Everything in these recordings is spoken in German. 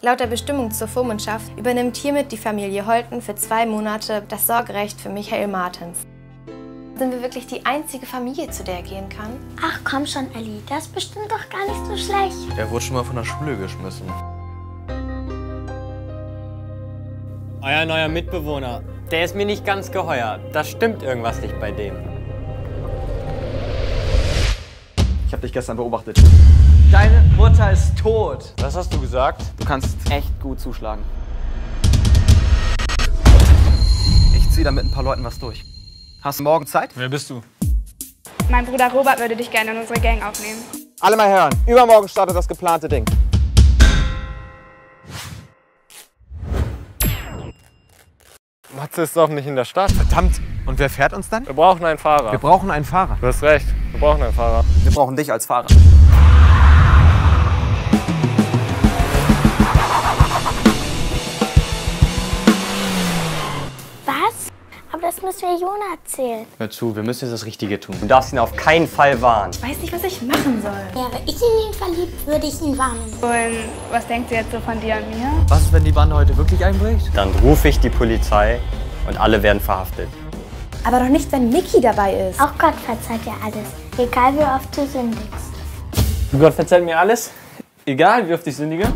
Laut der Bestimmung zur Vormundschaft übernimmt hiermit die Familie Holten für 2 Monate das Sorgerecht für Michael Martens. Sind wir wirklich die einzige Familie, zu der er gehen kann? Ach komm schon, Elli, das ist bestimmt doch gar nicht so schlecht. Er wurde schon mal von der Schule geschmissen. Euer neuer Mitbewohner, der ist mir nicht ganz geheuer. Da stimmt irgendwas nicht bei dem. Ich habe dich gestern beobachtet. Deine Mutter ist tot. Was hast du gesagt? Du kannst echt gut zuschlagen. Ich ziehe da mit ein paar Leuten was durch. Hast du morgen Zeit? Wer bist du? Mein Bruder Robert würde dich gerne in unsere Gang aufnehmen. Alle mal hören. Übermorgen startet das geplante Ding. Matze ist doch nicht in der Stadt. Verdammt. Und wer fährt uns dann? Wir brauchen einen Fahrer. Wir brauchen einen Fahrer. Du hast recht. Wir brauchen einen Fahrer. Wir brauchen dich als Fahrer. Was? Aber das müssen wir Jonah erzählen. Hör zu, wir müssen jetzt das Richtige tun. Du darfst ihn auf keinen Fall warnen. Ich weiß nicht, was ich machen soll. Wäre ich in ihn verliebt, würde ich ihn warnen. Und was denkt sie jetzt so von dir und mir? Was, wenn die Bande heute wirklich einbricht? Dann rufe ich die Polizei und alle werden verhaftet. Aber doch nicht, wenn Niki dabei ist. Auch Gott verzeiht dir alles, egal wie oft du sündigst. Gott verzeiht mir alles, egal wie oft ich sündige.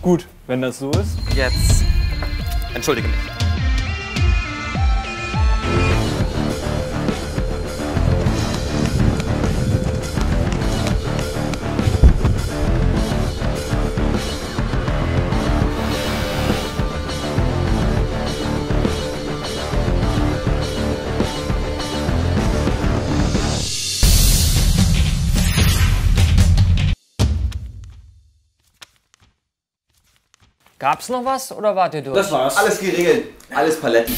Gut, wenn das so ist. Jetzt entschuldige mich. Gab's noch was oder wart ihr durch? Das war's. Alles geregelt, alles Paletten.